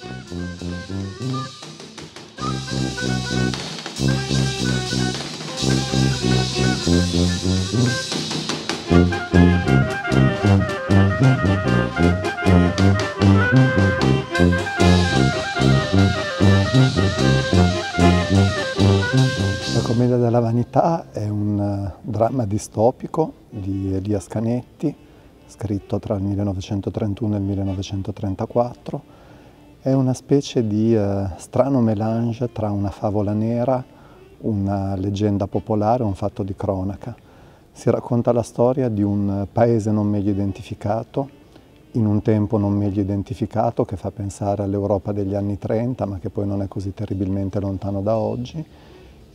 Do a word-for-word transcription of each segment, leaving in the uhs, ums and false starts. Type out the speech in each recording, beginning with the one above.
La commedia della vanità è un dramma distopico di Elias Canetti, scritto tra il millenovecentotrentuno e il millenovecentotrentaquattro. È una specie di eh, strano mélange tra una favola nera, una leggenda popolare e un fatto di cronaca. Si racconta la storia di un paese non meglio identificato, in un tempo non meglio identificato, che fa pensare all'Europa degli anni trenta, ma che poi non è così terribilmente lontano da oggi,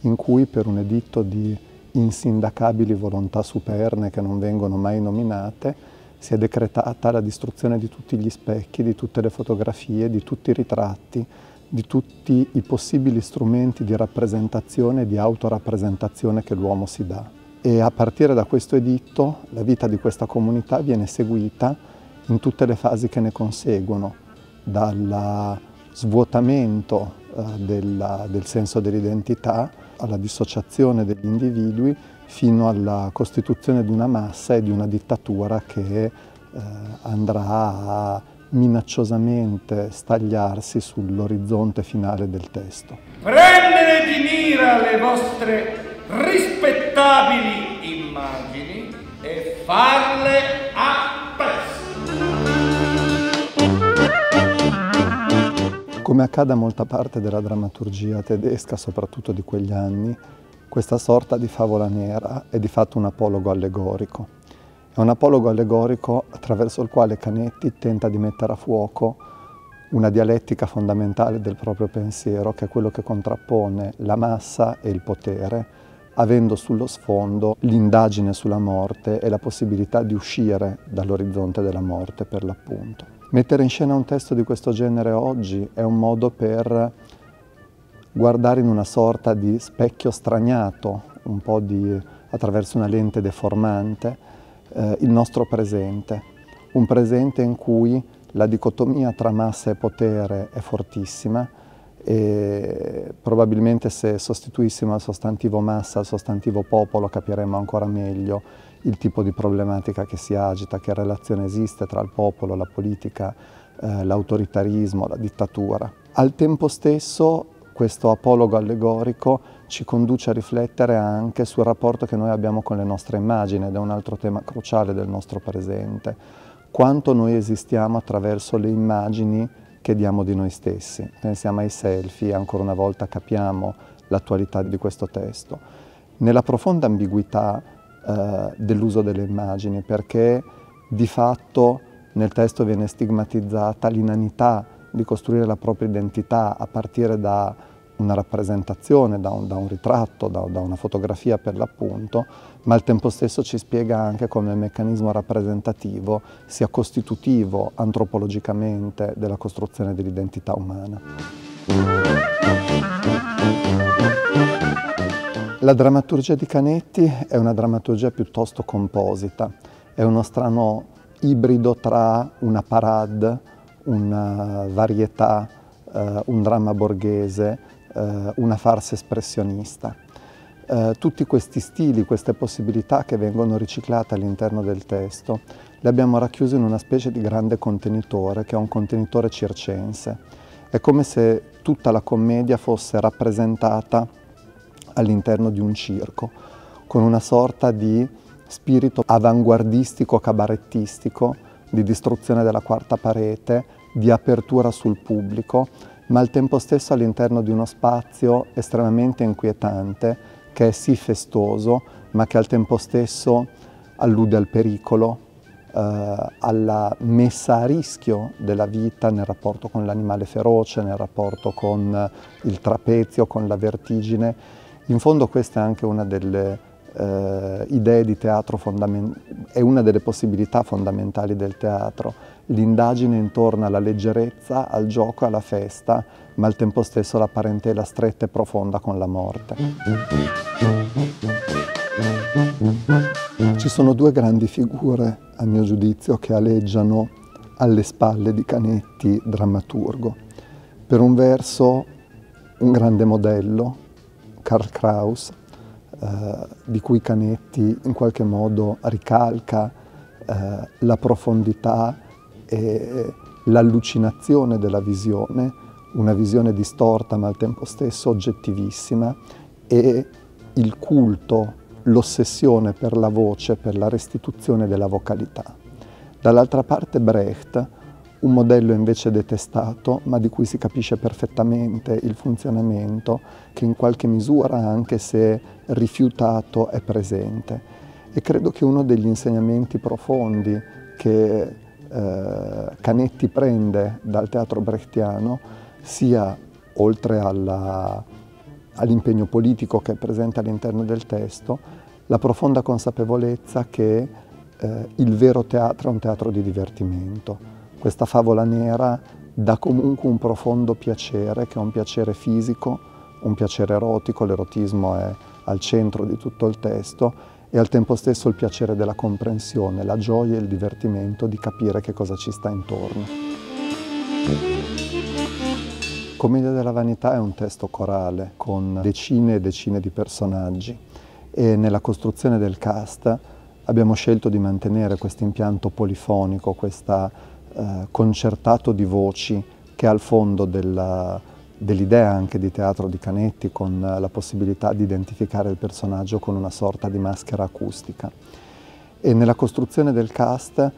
in cui per un editto di insindacabili volontà superne che non vengono mai nominate, si è decretata la distruzione di tutti gli specchi, di tutte le fotografie, di tutti i ritratti, di tutti i possibili strumenti di rappresentazione e di autorappresentazione che l'uomo si dà. E a partire da questo editto la vita di questa comunità viene seguita in tutte le fasi che ne conseguono, dal svuotamento eh, della, del senso dell'identità alla dissociazione degli individui, fino alla costituzione di una massa e di una dittatura che eh, andrà a minacciosamente stagliarsi sull'orizzonte finale del testo. Prendere di mira le vostre rispettabili immagini e farle a pezzi. Come accade a molta parte della drammaturgia tedesca, soprattutto di quegli anni, questa sorta di favola nera è di fatto un apologo allegorico. È un apologo allegorico attraverso il quale Canetti tenta di mettere a fuoco una dialettica fondamentale del proprio pensiero, che è quello che contrappone la massa e il potere, avendo sullo sfondo l'indagine sulla morte e la possibilità di uscire dall'orizzonte della morte, per l'appunto. Mettere in scena un testo di questo genere oggi è un modo per guardare in una sorta di specchio straniato, un po' di, attraverso una lente deformante, eh, il nostro presente. Un presente in cui la dicotomia tra massa e potere è fortissima e probabilmente se sostituissimo al sostantivo massa al sostantivo popolo capiremmo ancora meglio il tipo di problematica che si agita, che relazione esiste tra il popolo, la politica, eh, l'autoritarismo, la dittatura. Al tempo stesso questo apologo allegorico ci conduce a riflettere anche sul rapporto che noi abbiamo con le nostre immagini, ed è un altro tema cruciale del nostro presente. Quanto noi esistiamo attraverso le immagini che diamo di noi stessi. Pensiamo ai selfie e ancora una volta capiamo l'attualità di questo testo. Nella profonda ambiguità eh, dell'uso delle immagini, perché di fatto nel testo viene stigmatizzata l'inanità di costruire la propria identità a partire da una rappresentazione, da un, da un ritratto, da, da una fotografia per l'appunto, ma al tempo stesso ci spiega anche come il meccanismo rappresentativo sia costitutivo antropologicamente della costruzione dell'identità umana. La drammaturgia di Canetti è una drammaturgia piuttosto composita, è uno strano ibrido tra una parade, una varietà, eh, un dramma borghese, eh, una farsa espressionista. Eh, tutti questi stili, queste possibilità che vengono riciclate all'interno del testo, le abbiamo racchiuse in una specie di grande contenitore, che è un contenitore circense. È come se tutta la commedia fosse rappresentata all'interno di un circo, con una sorta di spirito avanguardistico, cabarettistico, di distruzione della quarta parete, di apertura sul pubblico, ma al tempo stesso all'interno di uno spazio estremamente inquietante, che è sì festoso, ma che al tempo stesso allude al pericolo, eh, alla messa a rischio della vita nel rapporto con l'animale feroce, nel rapporto con il trapezio, con la vertigine. In fondo questa è anche una delle Uh, idee di teatro fondamentali, è una delle possibilità fondamentali del teatro, l'indagine intorno alla leggerezza, al gioco, alla festa, ma al tempo stesso la parentela stretta e profonda con la morte. Ci sono due grandi figure, a mio giudizio, che aleggiano alle spalle di Canetti, drammaturgo. Per un verso un grande modello, Karl Kraus, eh, di cui Canetti in qualche modo ricalca eh, la profondità e l'allucinazione della visione, una visione distorta ma al tempo stesso oggettivissima, e il culto, l'ossessione per la voce, per la restituzione della vocalità. Dall'altra parte Brecht, un modello invece detestato, ma di cui si capisce perfettamente il funzionamento, che in qualche misura, anche se rifiutato, è presente. E credo che uno degli insegnamenti profondi che eh, Canetti prende dal teatro brechtiano sia, oltre all'impegno all politico che è presente all'interno del testo, la profonda consapevolezza che eh, il vero teatro è un teatro di divertimento. Questa favola nera dà comunque un profondo piacere, che è un piacere fisico, un piacere erotico, l'erotismo è al centro di tutto il testo, e al tempo stesso il piacere della comprensione, la gioia e il divertimento di capire che cosa ci sta intorno. La commedia della vanità è un testo corale con decine e decine di personaggi, e nella costruzione del cast abbiamo scelto di mantenere questo impianto polifonico, questa concertato di voci che è al fondo dell'idea dell anche di teatro di Canetti, con la possibilità di identificare il personaggio con una sorta di maschera acustica. E nella costruzione del cast eh,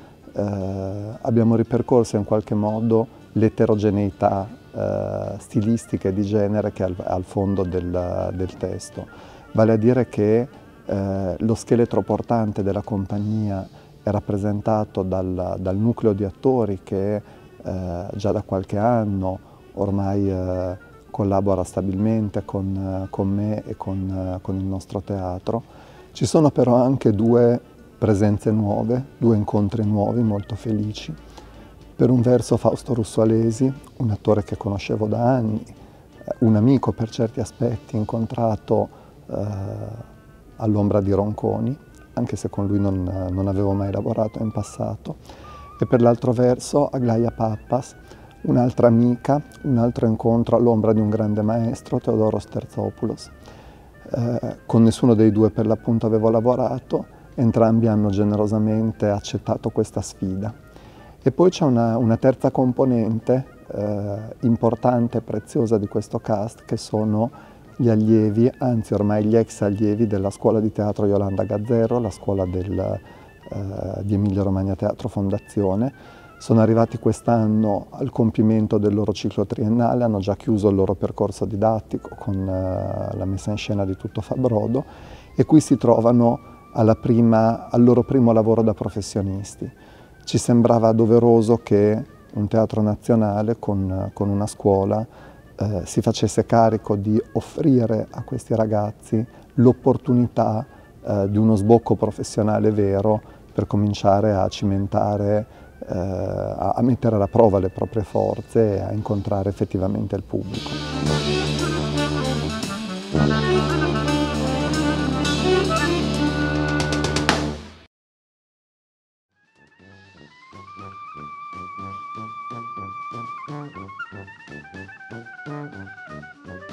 abbiamo ripercorso in qualche modo l'eterogeneità eh, stilistica e di genere che è al, al fondo del, del testo. Vale a dire che eh, lo scheletro portante della compagnia è rappresentato dal, dal nucleo di attori che eh, già da qualche anno ormai eh, collabora stabilmente con, con me e con, con il nostro teatro. Ci sono però anche due presenze nuove, due incontri nuovi molto felici. Per un verso Fausto Russo Alesi, un attore che conoscevo da anni, un amico per certi aspetti, incontrato eh, all'ombra di Ronconi, anche se con lui non, non avevo mai lavorato in passato, e per l'altro verso Aglaia Pappas, un'altra amica, un altro incontro all'ombra di un grande maestro, Teodoro Sterzopoulos. Eh, con nessuno dei due per l'appunto avevo lavorato, entrambi hanno generosamente accettato questa sfida. E poi c'è una, una terza componente eh, importante e preziosa di questo cast, che sono gli allievi, anzi ormai gli ex allievi della scuola di teatro Yolanda Gazzero, la scuola del, eh, di Emilia Romagna Teatro Fondazione. Sono arrivati quest'anno al compimento del loro ciclo triennale, hanno già chiuso il loro percorso didattico con eh, la messa in scena di Tutto fa brodo, e qui si trovano alla prima, al loro primo lavoro da professionisti. Ci sembrava doveroso che un teatro nazionale con, con una scuola Eh, si facesse carico di offrire a questi ragazzi l'opportunità eh, di uno sbocco professionale vero, per cominciare a cimentare, eh, a mettere alla prova le proprie forze e a incontrare effettivamente il pubblico. Thank you.